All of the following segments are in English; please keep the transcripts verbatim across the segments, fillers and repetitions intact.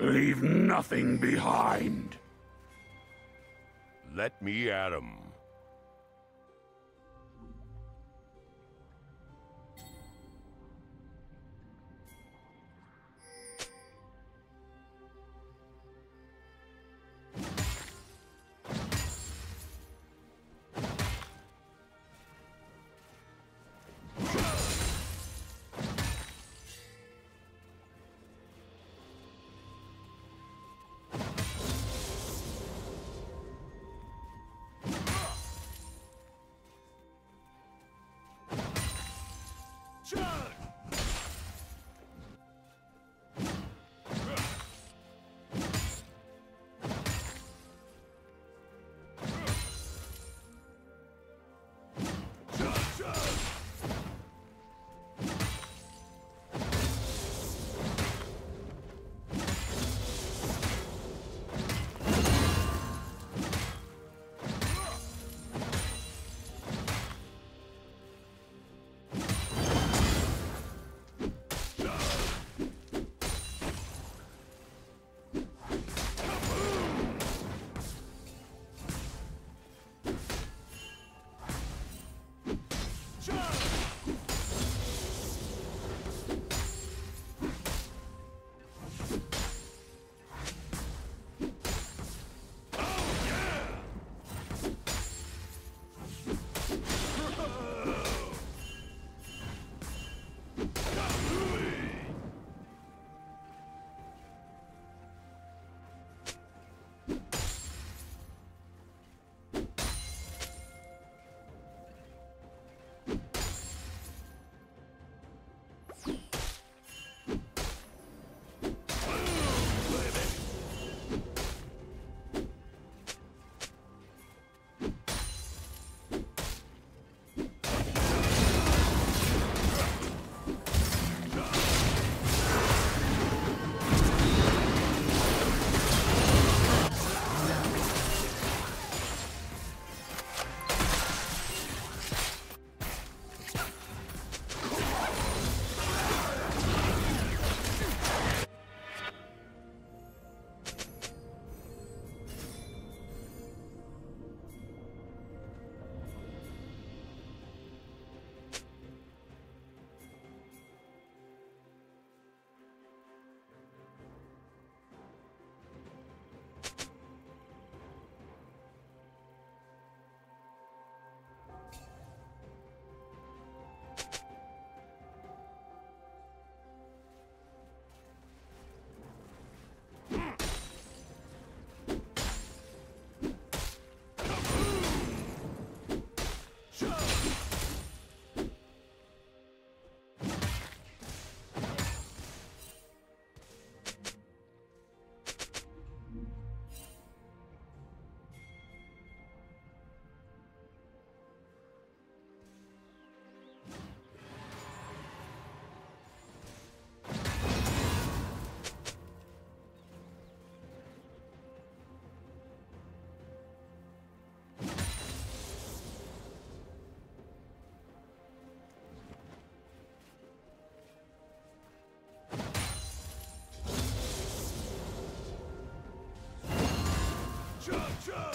Leave nothing behind. Let me at 'em. Judge!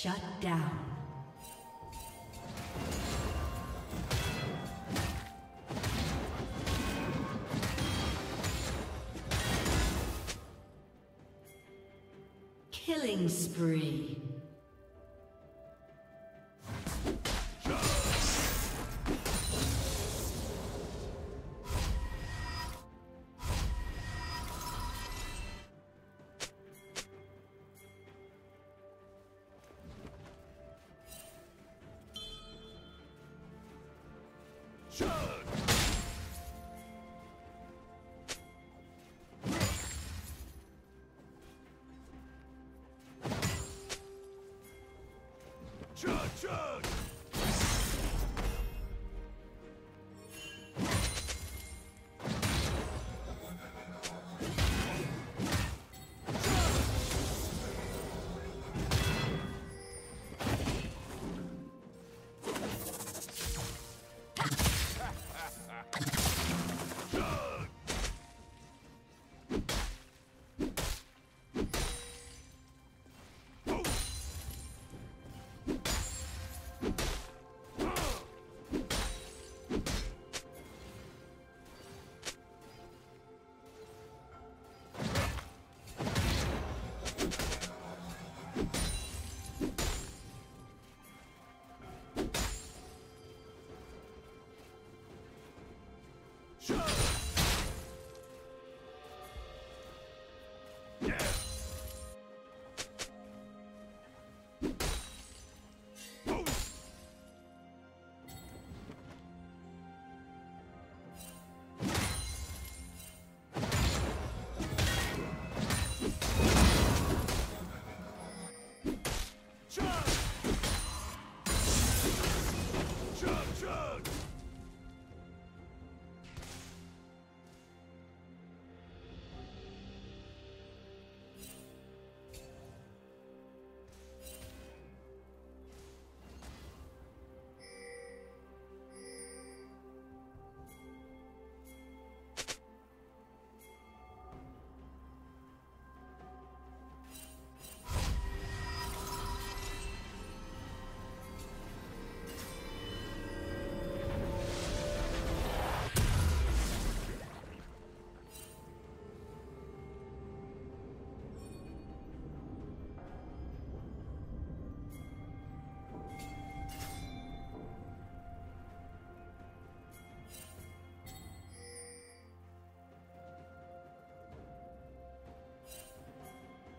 Shut down. Killing spree. Chug!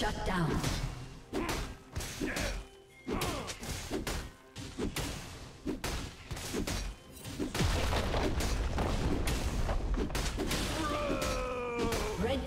Shut down. Red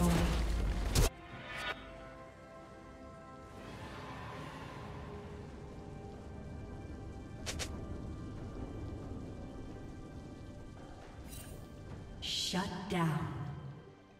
destroyed. Shut down.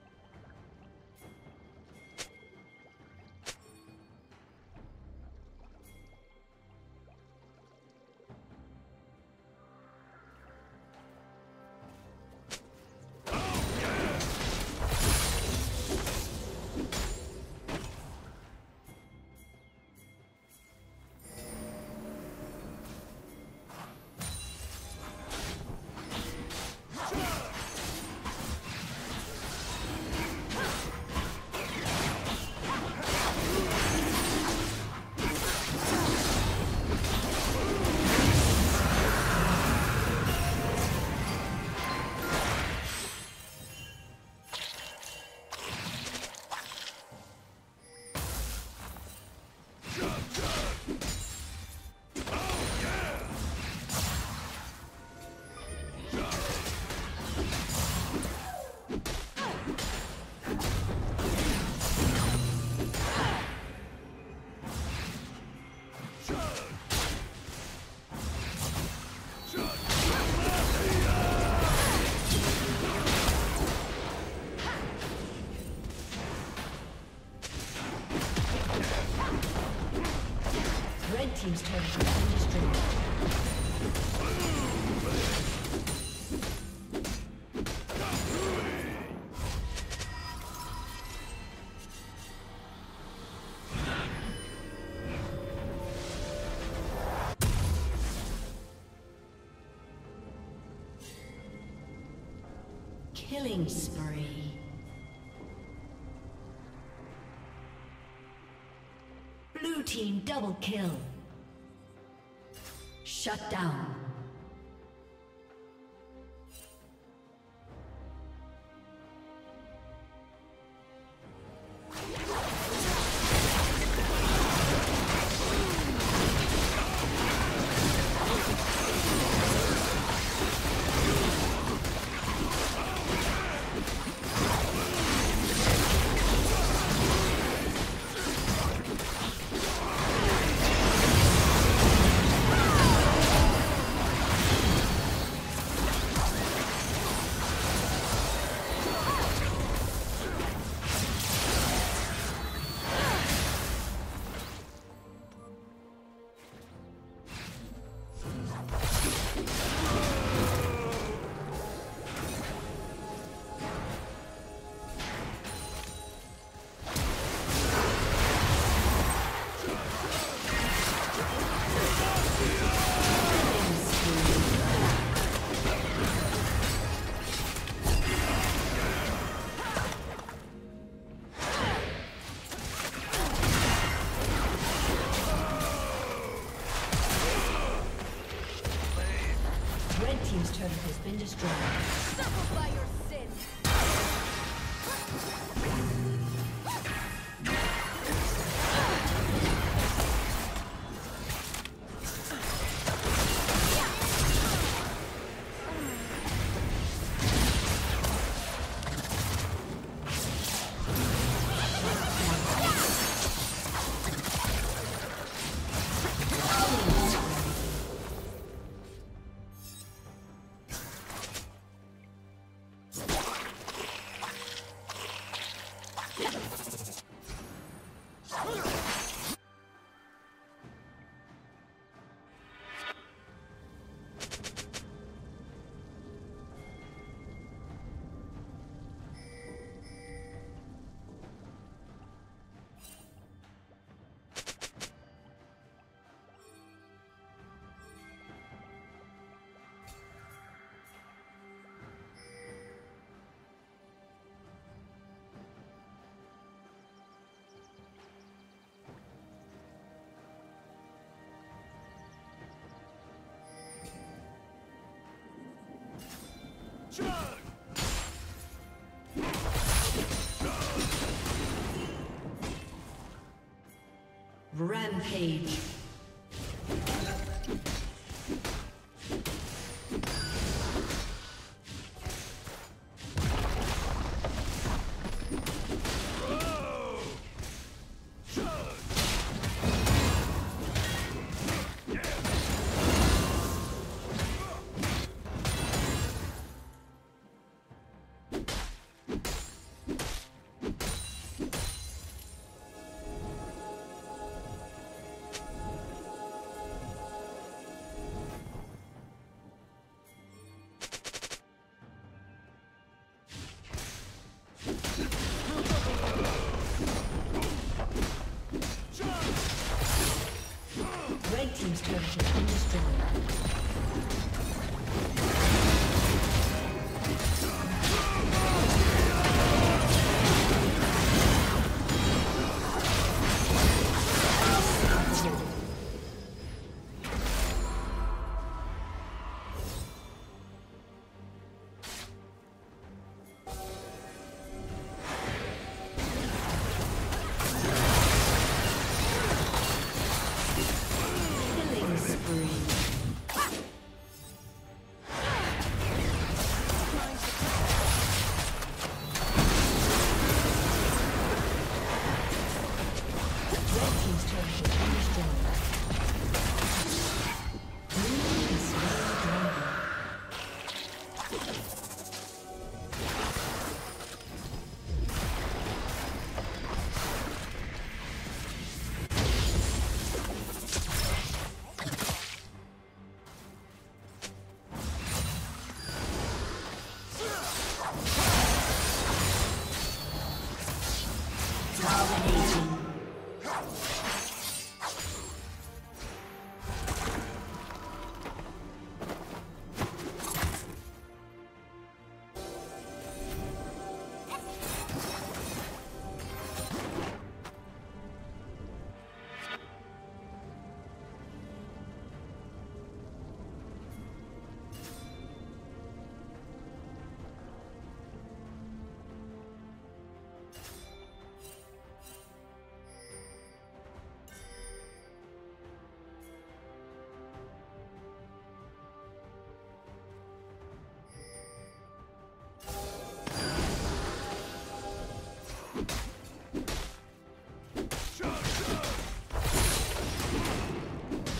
Team's turret has been destroyed. Killing spree. Blue team double kill. Shut down. Shut Rampage.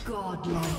Godlike.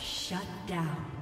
Shut down.